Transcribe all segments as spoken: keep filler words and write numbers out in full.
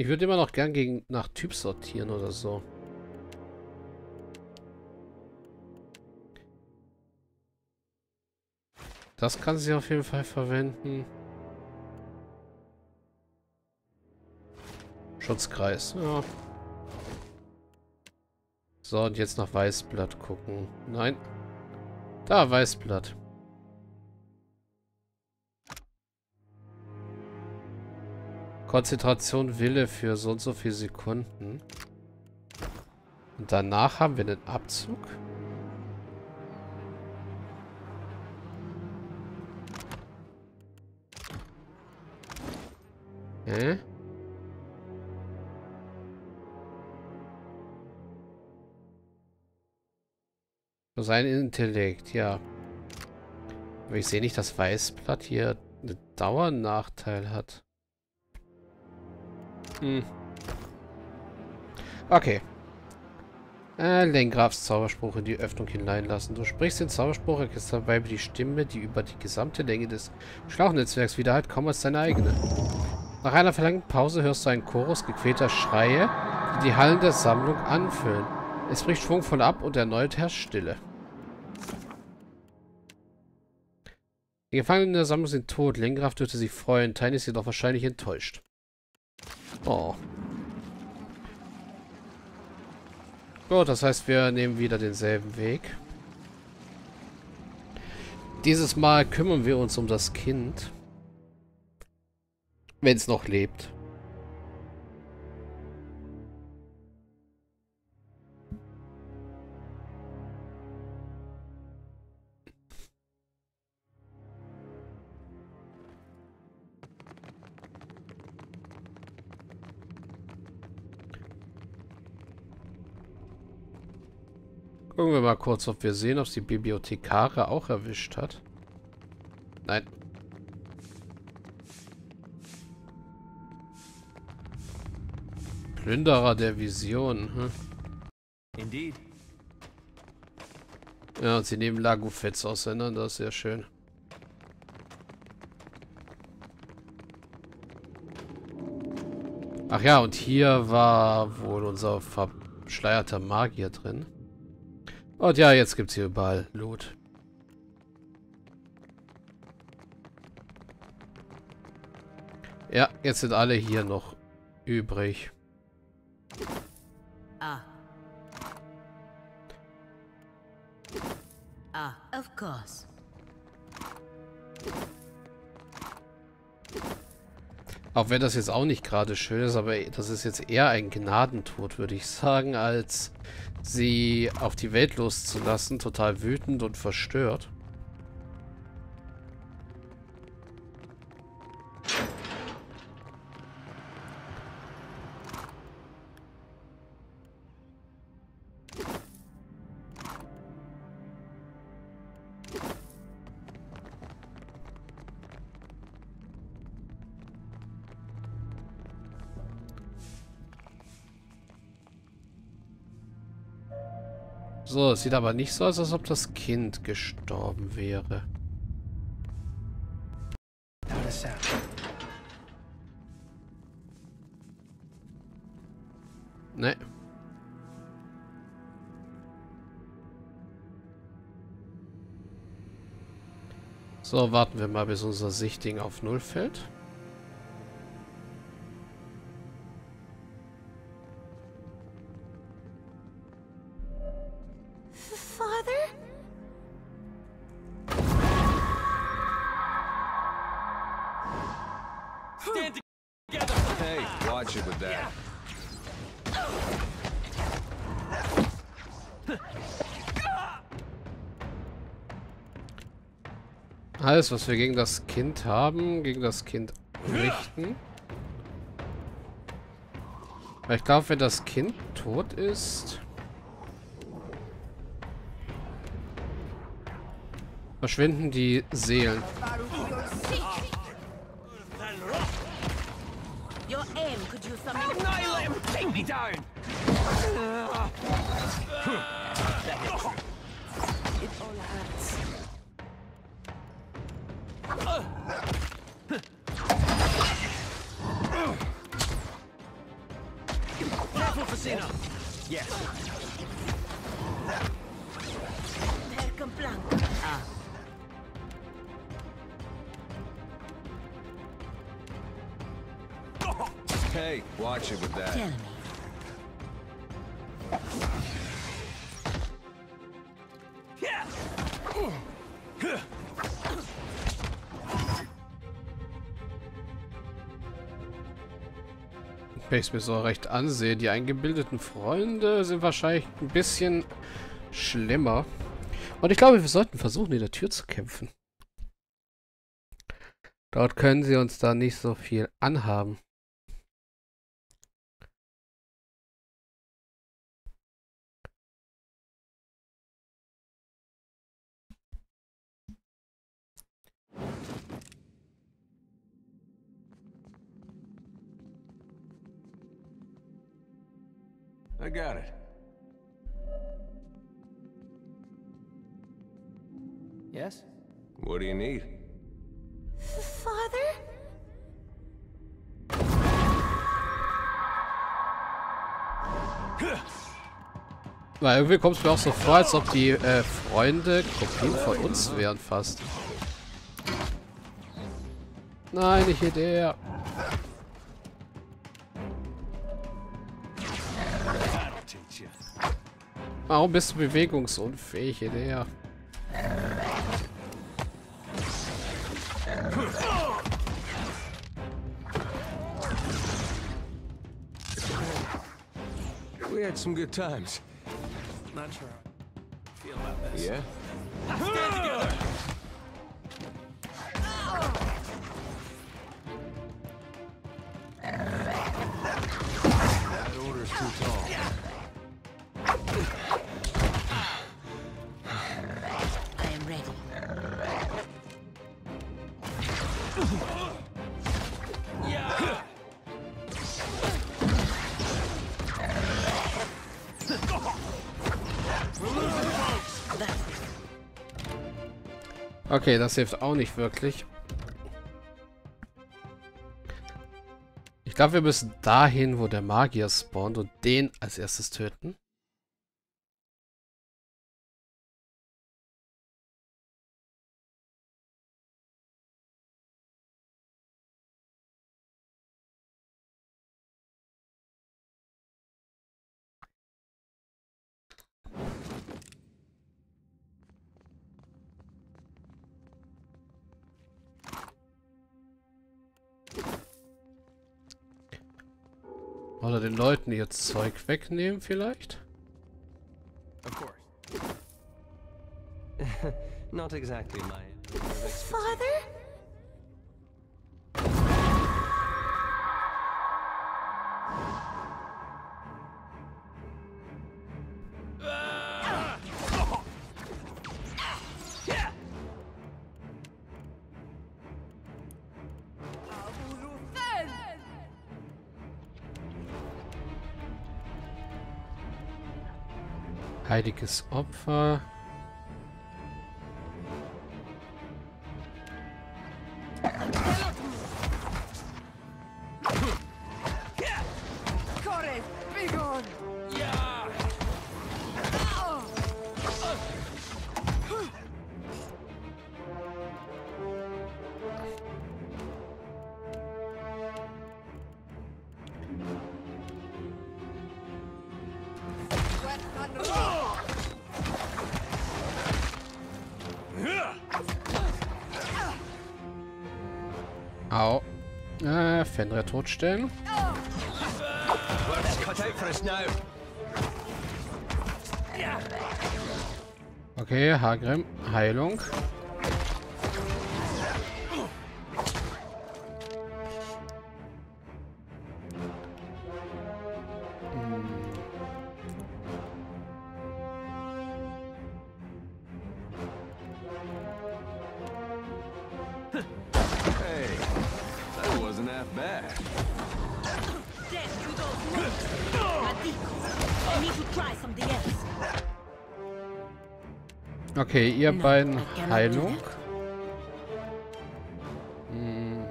Ich würde immer noch gern gegen nach Typ sortieren oder so. Das kann sie auf jeden Fall verwenden. Schutzkreis, ja. So, und jetzt nach Weißblatt gucken. Nein. Da, Weißblatt. Konzentration Wille für so und so viele Sekunden. Und danach haben wir den Abzug. Hä? Sein Intellekt, ja. Aber ich sehe nicht, dass Weißblatt hier einen Dauernachteil hat. Hm. Okay. Äh, Lengraths Zauberspruch in die Öffnung hineinlassen. Du sprichst den Zauberspruch, erkennst dabei die Stimme, die über die gesamte Länge des Schlauchnetzwerks widerhallt, kaum als deine eigene. Nach einer verlangten Pause hörst du einen Chorus gequälter Schreie, die die Hallen der Sammlung anfüllen. Es bricht schwungvoll ab und erneut herrscht Stille. Die Gefangenen in der Sammlung sind tot. Lengrath dürfte sich freuen. Tiny ist jedoch wahrscheinlich enttäuscht. Oh. Gut, das heißt, wir nehmen wieder denselben Weg. Dieses Mal kümmern wir uns um das Kind. Wenn es noch lebt. Gucken wir mal kurz, ob wir sehen, ob es die Bibliothekare auch erwischt hat. Nein. Plünderer der Vision. Hm? Indeed. Ja, und sie nehmen Lago Fetz auseinander. Das ist sehr schön. Ach ja, und hier war wohl unser verschleierter Magier drin. Und ja, jetzt gibt's hier überall Loot. Ja, jetzt sind alle hier noch übrig. Ah. Ah, of course. Auch wenn das jetzt auch nicht gerade schön ist, aber das ist jetzt eher ein Gnadentod, würde ich sagen, als sie auf die Welt loszulassen. Total wütend und verstört. So, es sieht aber nicht so aus, als ob das Kind gestorben wäre. Ne. So, warten wir mal, bis unser Sichtding auf null fällt. Alles, was wir gegen das Kind haben, gegen das Kind richten. Weil ich glaube, wenn das Kind tot ist, verschwinden die Seelen. That's enough. Yes. Ah. Hey, watch it with that. Tell me. Wenn ich es mir so recht ansehe, die eingebildeten Freunde sind wahrscheinlich ein bisschen schlimmer. Und ich glaube, wir sollten versuchen, in der Tür zu kämpfen. Dort können sie uns da nicht so viel anhaben. I got it. Yes? What do you need? Father? Na, irgendwie kommt es mir auch so vor, als ob die äh, Freunde Kopien von uns wären fast. Nein, nicht Edea. Warum bist du bewegungsunfähig, Edea? We had some good times. Not sure I feel about this. Yeah. Stand together. That order's too tall. I am ready. Okay, das hilft auch nicht wirklich. Ich glaube, wir müssen dahin, wo der Magier spawnt und den als erstes töten. Oder den Leuten ihr Zeug wegnehmen vielleicht? Of course. Not exactly my father. Heiliges Opfer. Au. Äh, Fenrir totstellen. Okay, Hagrim, Heilung. Okay, ihr beiden Heilung. Hm.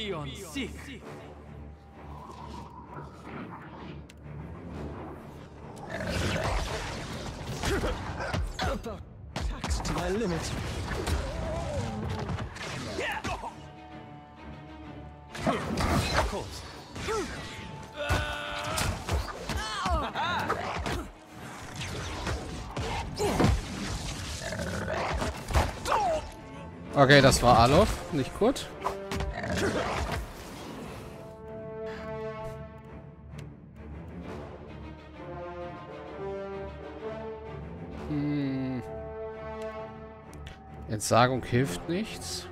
Beyond Sieg. About taxed to my limit. Yeah. Of course. Okay, das war Alof, nicht Kurt. Hm. Entsagung hilft nichts.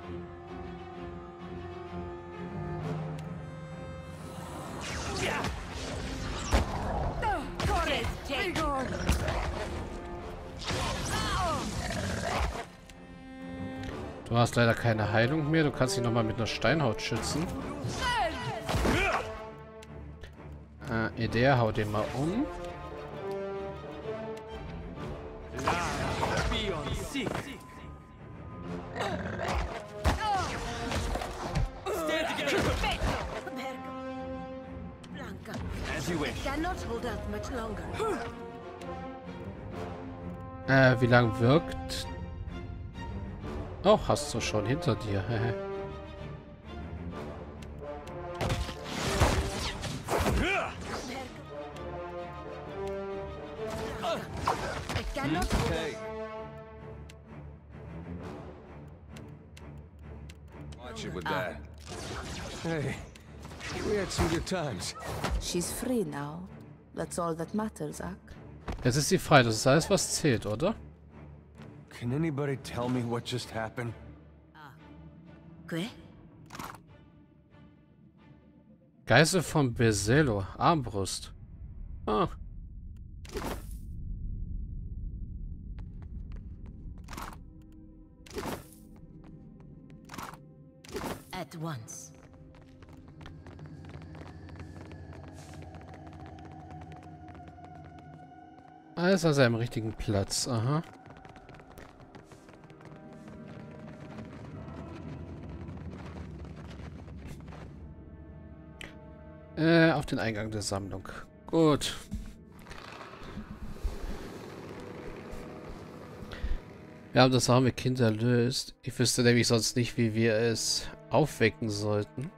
Du hast leider keine Heilung mehr. Du kannst dich nochmal mit einer Steinhaut schützen. Äh, Edea, haut den mal um. Äh, wie lang wirkt? Oh, hast du schon hinter dir. Hm? Okay. Watch it with that. Hey, we had some good times. She's free now. That's all that matters, Ak. Jetzt ist sie frei, das ist alles, was zählt, oder? Can anybody tell me what just happened? Geißel von Vesello, Armbrust. Ah. At once. Alles an seinem richtigen Platz, aha. Auf den Eingang der Sammlung. Gut. Wir haben das arme Kind erlöst. Ich wüsste nämlich sonst nicht, wie wir es aufwecken sollten.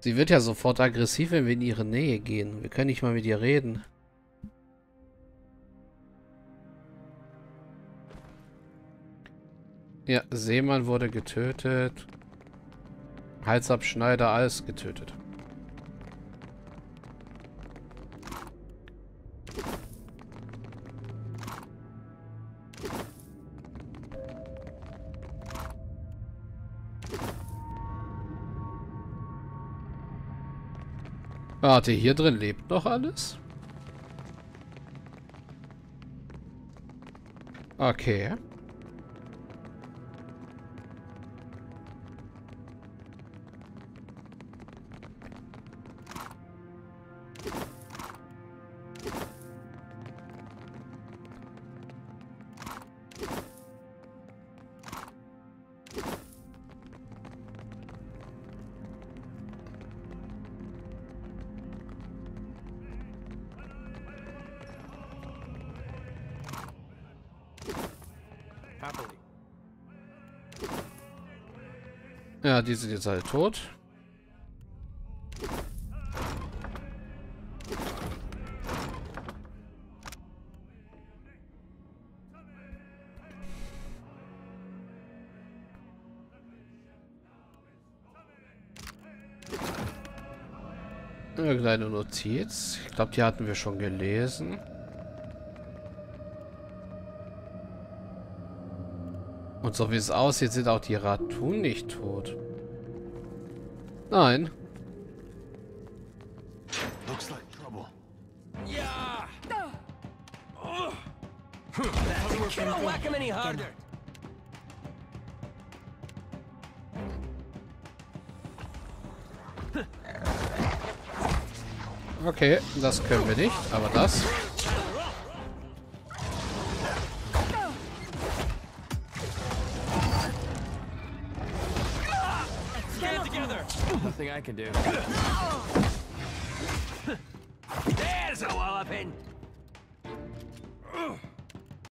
Sie wird ja sofort aggressiv, wenn wir in ihre Nähe gehen. Wir können nicht mal mit ihr reden. Ja, Seemann wurde getötet. Halsabschneider, alles getötet. Warte, hier drin lebt noch alles? Okay. Ja, die sind jetzt halt tot. Eine kleine Notiz. Ich glaube, die hatten wir schon gelesen. Und so wie es aussieht, sind auch die Ratun nicht tot. Nein. Okay, das können wir nicht, aber das... together. Nothing I can do. There's a walloping.